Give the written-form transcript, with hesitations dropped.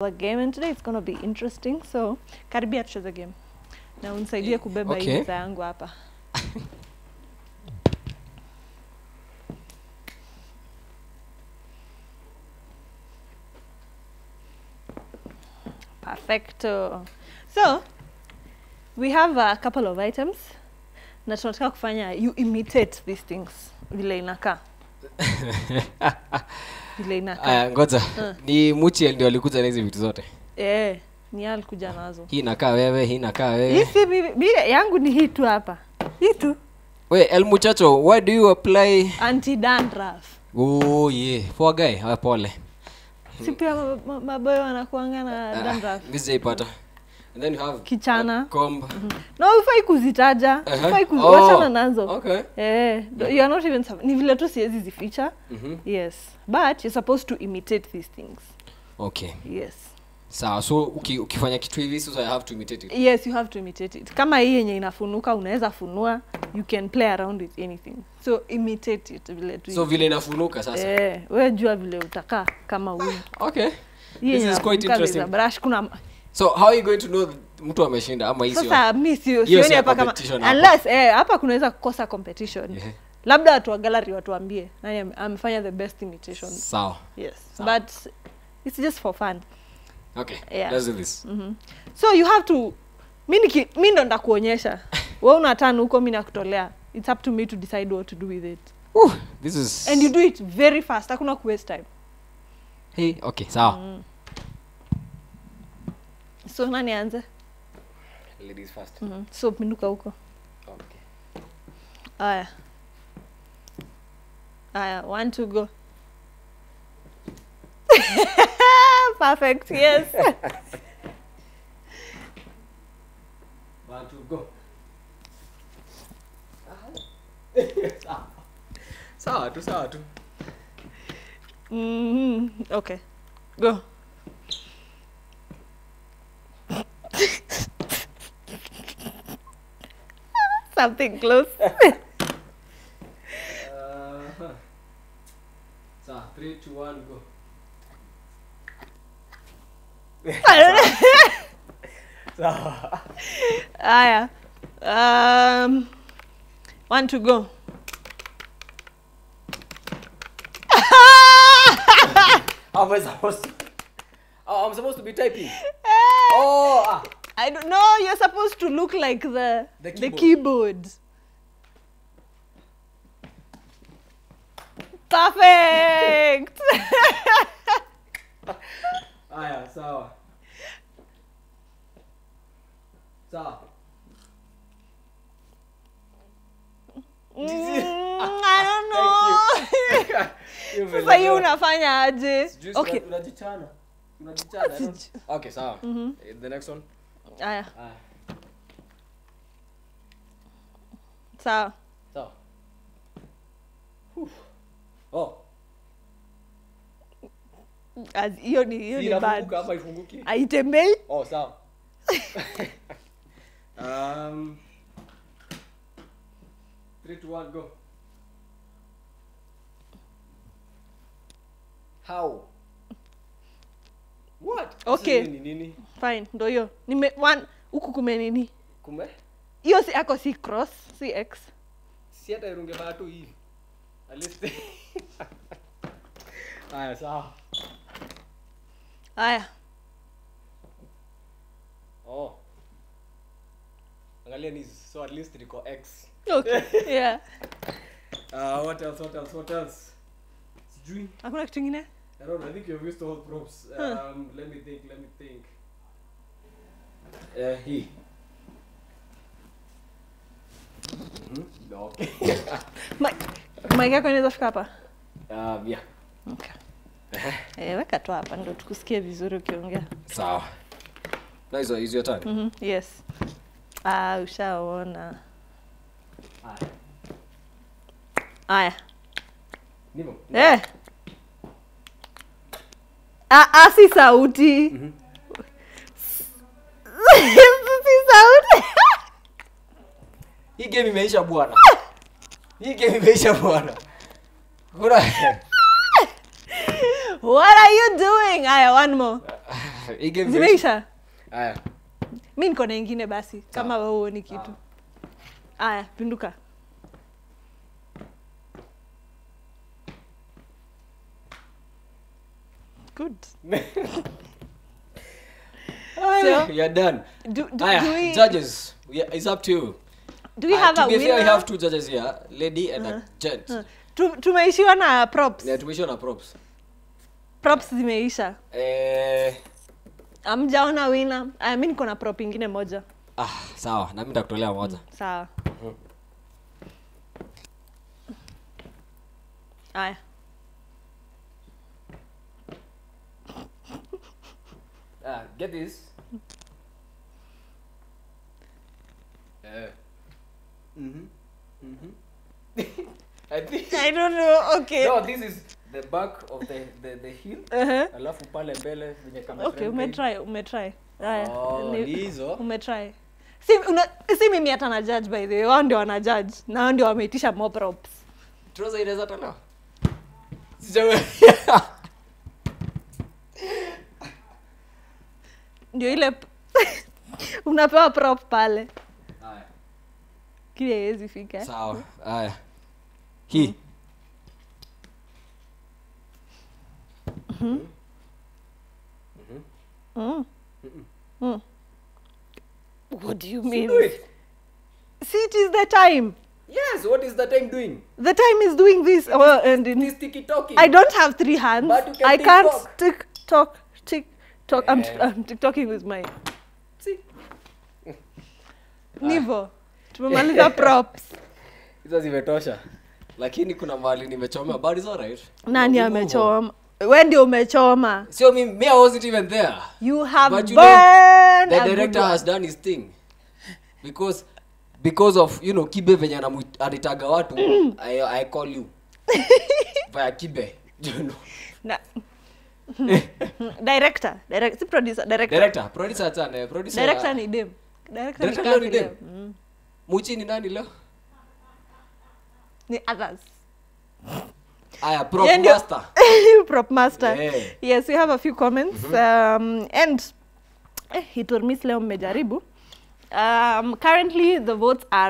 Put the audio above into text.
The game, and today it's going to be interesting, so karibia tucheze game. Na unisaidia kubeba hii za yangu hapa. Perfecto. So, we have a couple of items. Na tunataka kufanya, you imitate these things. Vile inakaa. Ngoja, ni Muchi ndio alikuja na hizo vitu zote. Ni alikuja nazo. Hii inakaa wewe, hii inakaa wewe. Hii si mimi yangu ni hii tu hapa. Hii tu. We, El Muchacho, why do you apply anti-dandruff? Oh yeah, poor guy, pole. Si pia maboy wanakuanga na dandruff. Mzee ipata. And then you have kichana comb. No, ufai kuzitaja. Ufai kuziacha nazo. Okay. You are not even ni vile tu siezi zificha. Yes. But you're supposed to imitate these things. Okay. Yes. So ukifanya kitu hivi, so I have to imitate it. Yes, you have to imitate it. Kama hii yenye inafunuka unaweza funua, you can play around with anything. So imitate it vile tu. So vile inafunuka sasa. Wewe jua vile utakaa kama huyu. Okay. This is quite interesting. Brush kuna. So how are you going to know mtu ameshinda ama hiyo? Sasa mimi sioni hapa kama unless hapa kunaweza kukosa competition. Labda watu wa gallery watuambie nani amefanya the best imitation. Sawa. Yes. Sawa. But it's just for fun. Okay. Yeah. Let's do this. So you have to mimi ndo ndakuonyesha. Wewe unatana huko mimi nakutolea. It's up to me to decide what to do with it. Ooh, this is. And you do it very fast. Hakuna ku waste time. Hey, okay. Sawa. So nani anza? Ladies first. So pinduka huko. Okay. Aya. Aya, one, two, go. Perfect, yes. One, two, go. Sawa tu, sawa tu. Okay, go. Something close. So, 3, 2, 1, go. Yeah. 1, 2, go. I'm supposed to be typing. I don't know. You're supposed to look like the keyboard. Perfect. Aya, sawa. Sawa. I don't know. Sasa hiyo unafanya aje? Okay. Unajichana. Okay, sawa. The next one. Aya. Sawa. Sawa. Oh. Hiyo ni bad. Aitembei? Oh, sawa. Three, two, one, go. How? What? Okay. Nini? Fine. Ndoyo. Nime one uku kume nini? Kume? Iyo si ako si cross, si X. Sieta irunge batu hii. Aliste. Aya, sawa. Aya. Oh. Angalia ni so at least niko X. Okay. Yeah. What else? Sijui. Hakuna kitu kingine? I don't know, I think you've used all props. Let me think. He. No. Mike yako inaweza fika hapa? Yeah. Okay. Weka tu hapa ndio tukusikie vizuri ukiongea. Sawa. Now is your turn. Yes. Ushaona. Aya. Nimo. Si sauti. Si sauti. Hii game imeisha bwana. What are you doing? Aya, one more. Zimeisha? Aya. Mi niko na ingine basi, kama wewe huoni kitu. Aya, pinduka. Good. So, you're done. Do we... Judges, it's up to you. Do we have a winner? Here, we have two judges here, lady and a gent. Tumeishiwa na props. Yeah, tumeishiwa na props. Props zimeisha. Amjaona winner. I mean kuna prop ingine moja. Ah, sawa. Na mimi nitakutolea moja. Sawa. Aya. Get this. I don't know. Okay. No, this is the back of the heel. Alafu pale mbele venye kama okay, umetry. Oh, hizo. Umetry. Si mimi hata na judge by the way. Wao ndio wana judge. Na wao ndio wameitisha more props. Trouser ile hata leo. Ndio ile unapewa prop pale. Haya. Kile hizi fika. Sawa. Haya. Hii. What do you mean? See, it is the time. Yes, what is the time doing? The time is doing this. Well, and it is sticky talking. I don't have three hands. But you can I can't stick talk, tick talk. Yeah. I'm tick talking with my. See. Nivo, tumemaliza props. It was imetosha. Lakini kuna mali nimechoma, but it's all right. Nani amechoma? When do umechoma? So me I wasn't even there. You have but you burned. Know, the director has done his thing. Because of, you know, Kibe venye anitaga watu, I call you. Via Kibe. You know. Nah. Producer. Director ni dem. Director ni dem. Muchi ni nani leo? Ni others. Aya, prop master. Prop master. Yeah. Yes, we have a few comments. And hit or miss leo mmejaribu. Currently the votes are